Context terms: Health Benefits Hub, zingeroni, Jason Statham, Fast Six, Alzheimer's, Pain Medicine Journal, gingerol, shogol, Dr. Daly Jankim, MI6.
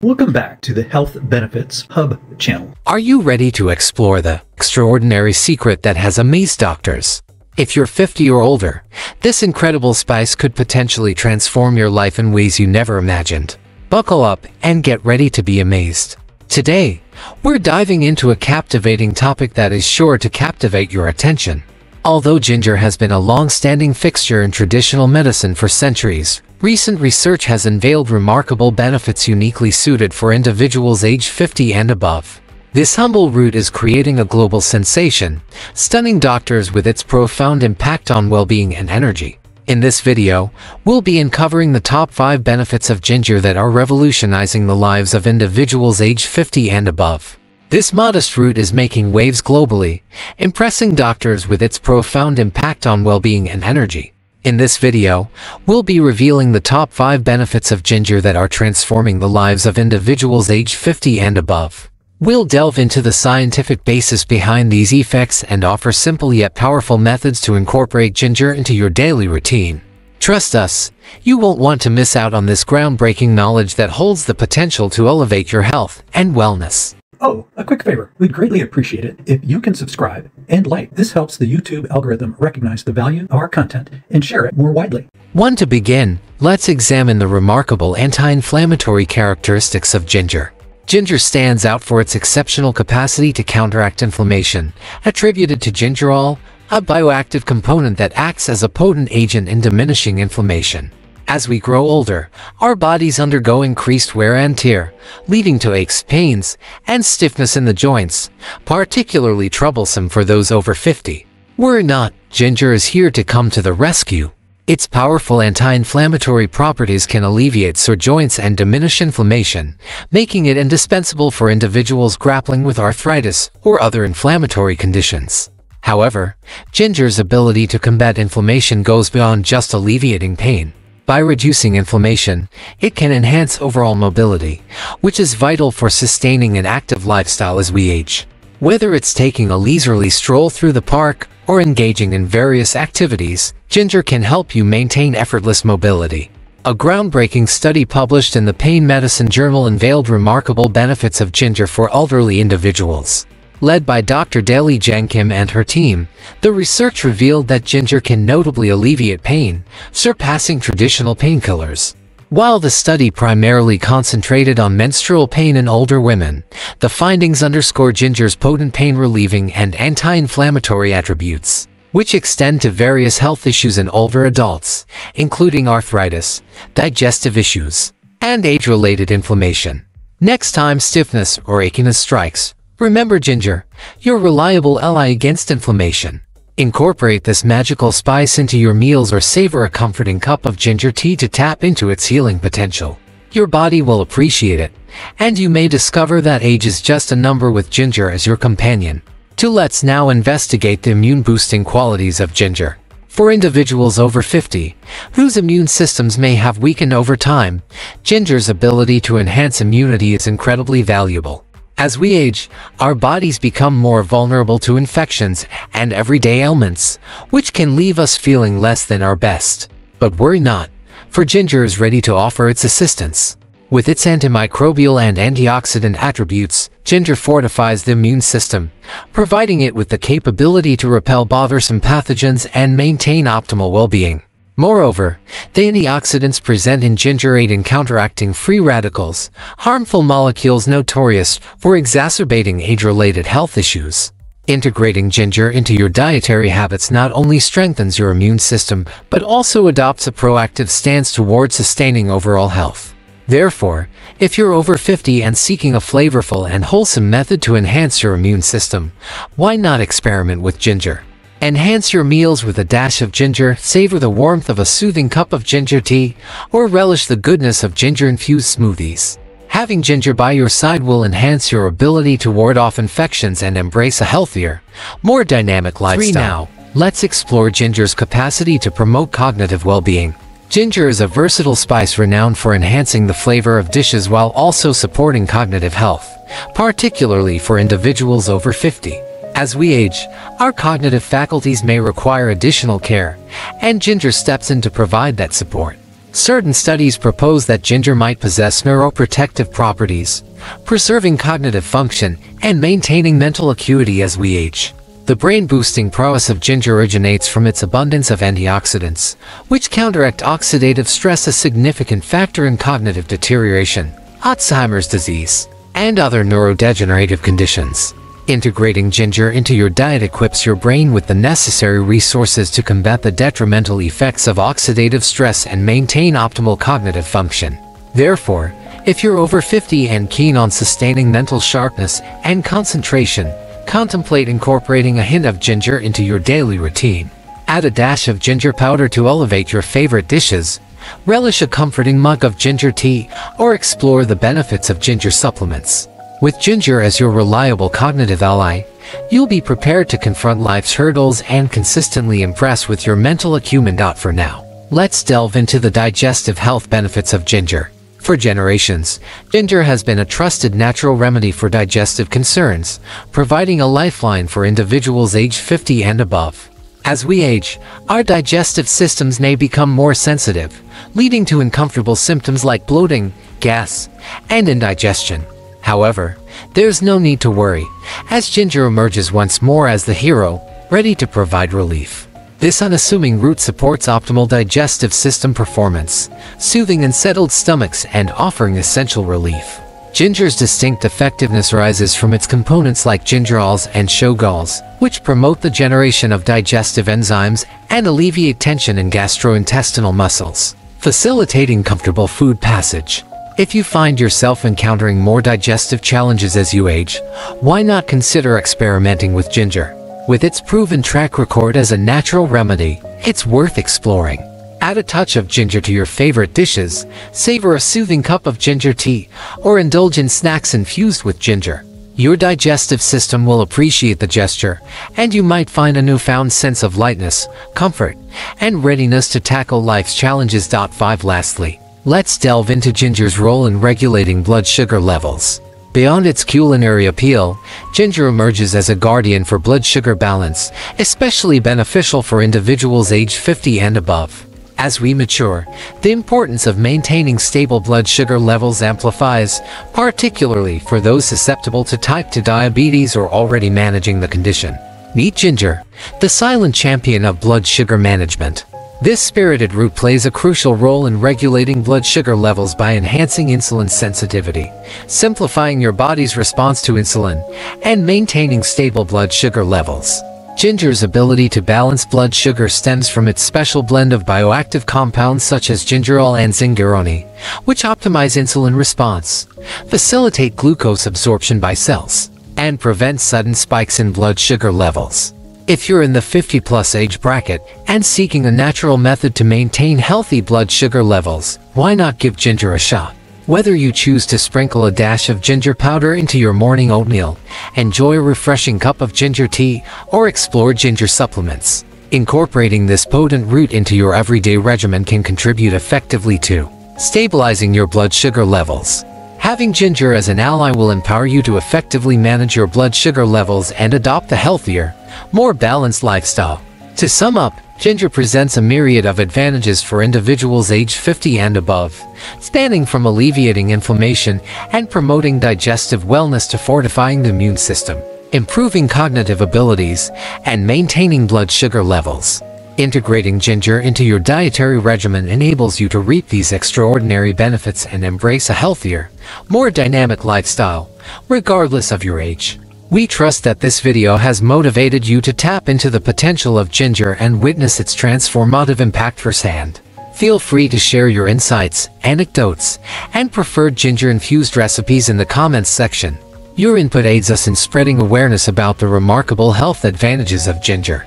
Welcome back to the Health Benefits Hub channel. Are you ready to explore the extraordinary secret that has amazed doctors? If you're 50 or older, this incredible spice could potentially transform your life in ways you never imagined. Buckle up and get ready to be amazed. Today, we're diving into a captivating topic that is sure to captivate your attention. Although ginger has been a long-standing fixture in traditional medicine for centuries, recent research has unveiled remarkable benefits uniquely suited for individuals aged 50 and above. This humble root is creating a global sensation, stunning doctors with its profound impact on well-being and energy. In this video, we'll be uncovering the top 5 benefits of ginger that are revolutionizing the lives of individuals aged 50 and above. This modest root is making waves globally, impressing doctors with its profound impact on well-being and energy. In this video, we'll be revealing the top 5 benefits of ginger that are transforming the lives of individuals aged 50 and above. We'll delve into the scientific basis behind these effects and offer simple yet powerful methods to incorporate ginger into your daily routine. Trust us, you won't want to miss out on this groundbreaking knowledge that holds the potential to elevate your health and wellness. Oh, a quick favor, we'd greatly appreciate it if you can subscribe and like. This helps the YouTube algorithm recognize the value of our content and share it more widely. To begin, let's examine the remarkable anti-inflammatory characteristics of ginger. Ginger stands out for its exceptional capacity to counteract inflammation, attributed to gingerol, a bioactive component that acts as a potent agent in diminishing inflammation. As we grow older, our bodies undergo increased wear and tear, leading to aches, pains, and stiffness in the joints, particularly troublesome for those over 50. Worry not, ginger is here to come to the rescue. Its powerful anti-inflammatory properties can alleviate sore joints and diminish inflammation, making it indispensable for individuals grappling with arthritis or other inflammatory conditions. However, ginger's ability to combat inflammation goes beyond just alleviating pain. By reducing inflammation, it can enhance overall mobility, which is vital for sustaining an active lifestyle as we age. Whether it's taking a leisurely stroll through the park or engaging in various activities, ginger can help you maintain effortless mobility. A groundbreaking study published in the Pain Medicine Journal unveiled remarkable benefits of ginger for elderly individuals. Led by Dr. Daly Jankim and her team, the research revealed that ginger can notably alleviate pain, surpassing traditional painkillers. While the study primarily concentrated on menstrual pain in older women, the findings underscore ginger's potent pain-relieving and anti-inflammatory attributes, which extend to various health issues in older adults, including arthritis, digestive issues, and age-related inflammation. Next time stiffness or achiness strikes, remember ginger, your reliable ally against inflammation. Incorporate this magical spice into your meals or savor a comforting cup of ginger tea to tap into its healing potential. Your body will appreciate it, and you may discover that age is just a number with ginger as your companion. Let's now investigate the immune-boosting qualities of ginger. For individuals over 50, whose immune systems may have weakened over time, ginger's ability to enhance immunity is incredibly valuable. As we age, our bodies become more vulnerable to infections and everyday ailments, which can leave us feeling less than our best. But worry not, for ginger is ready to offer its assistance. With its antimicrobial and antioxidant attributes, ginger fortifies the immune system, providing it with the capability to repel bothersome pathogens and maintain optimal well-being. Moreover, the antioxidants present in ginger aid in counteracting free radicals, harmful molecules notorious for exacerbating age-related health issues. Integrating ginger into your dietary habits not only strengthens your immune system but also adopts a proactive stance toward sustaining overall health. Therefore, if you're over 50 and seeking a flavorful and wholesome method to enhance your immune system, why not experiment with ginger? Enhance your meals with a dash of ginger, savor the warmth of a soothing cup of ginger tea, or relish the goodness of ginger-infused smoothies. Having ginger by your side will enhance your ability to ward off infections and embrace a healthier, more dynamic lifestyle. Now, let's explore ginger's capacity to promote cognitive well-being. Ginger is a versatile spice renowned for enhancing the flavor of dishes while also supporting cognitive health, particularly for individuals over 50. As we age, our cognitive faculties may require additional care, and ginger steps in to provide that support. Certain studies propose that ginger might possess neuroprotective properties, preserving cognitive function and maintaining mental acuity as we age. The brain-boosting prowess of ginger originates from its abundance of antioxidants, which counteract oxidative stress, a significant factor in cognitive deterioration, Alzheimer's disease, and other neurodegenerative conditions. Integrating ginger into your diet equips your brain with the necessary resources to combat the detrimental effects of oxidative stress and maintain optimal cognitive function. Therefore, if you're over 50 and keen on sustaining mental sharpness and concentration, contemplate incorporating a hint of ginger into your daily routine. Add a dash of ginger powder to elevate your favorite dishes, relish a comforting mug of ginger tea, or explore the benefits of ginger supplements. With ginger as your reliable cognitive ally, you'll be prepared to confront life's hurdles and consistently impress with your mental acumen. For now, let's delve into the digestive health benefits of ginger. For generations, ginger has been a trusted natural remedy for digestive concerns, providing a lifeline for individuals aged 50 and above. As we age, our digestive systems may become more sensitive, leading to uncomfortable symptoms like bloating, gas, and indigestion. However, there's no need to worry, as ginger emerges once more as the hero, ready to provide relief. This unassuming root supports optimal digestive system performance, soothing unsettled stomachs and offering essential relief. Ginger's distinct effectiveness arises from its components like gingerols and shogols, which promote the generation of digestive enzymes and alleviate tension in gastrointestinal muscles, facilitating comfortable food passage. If you find yourself encountering more digestive challenges as you age, why not consider experimenting with ginger? With its proven track record as a natural remedy, it's worth exploring. Add a touch of ginger to your favorite dishes, savor a soothing cup of ginger tea, or indulge in snacks infused with ginger. Your digestive system will appreciate the gesture, and you might find a newfound sense of lightness, comfort, and readiness to tackle life's challenges. 5. Lastly, let's delve into ginger's role in regulating blood sugar levels. Beyond its culinary appeal, ginger emerges as a guardian for blood sugar balance, especially beneficial for individuals aged 50 and above. As we mature, the importance of maintaining stable blood sugar levels amplifies, particularly for those susceptible to type 2 diabetes or already managing the condition. Meet ginger, the silent champion of blood sugar management. This spirited root plays a crucial role in regulating blood sugar levels by enhancing insulin sensitivity, simplifying your body's response to insulin, and maintaining stable blood sugar levels. Ginger's ability to balance blood sugar stems from its special blend of bioactive compounds such as gingerol and zingeroni, which optimize insulin response, facilitate glucose absorption by cells, and prevent sudden spikes in blood sugar levels. If you're in the 50-plus age bracket and seeking a natural method to maintain healthy blood sugar levels, why not give ginger a shot? Whether you choose to sprinkle a dash of ginger powder into your morning oatmeal, enjoy a refreshing cup of ginger tea, or explore ginger supplements, incorporating this potent root into your everyday regimen can contribute effectively to stabilizing your blood sugar levels. Having ginger as an ally will empower you to effectively manage your blood sugar levels and adopt a healthier, more balanced lifestyle. To sum up, ginger presents a myriad of advantages for individuals aged 50 and above, spanning from alleviating inflammation and promoting digestive wellness to fortifying the immune system, improving cognitive abilities, and maintaining blood sugar levels. Integrating ginger into your dietary regimen enables you to reap these extraordinary benefits and embrace a healthier, more dynamic lifestyle, regardless of your age. We trust that this video has motivated you to tap into the potential of ginger and witness its transformative impact firsthand. Feel free to share your insights, anecdotes, and preferred ginger-infused recipes in the comments section. Your input aids us in spreading awareness about the remarkable health advantages of ginger.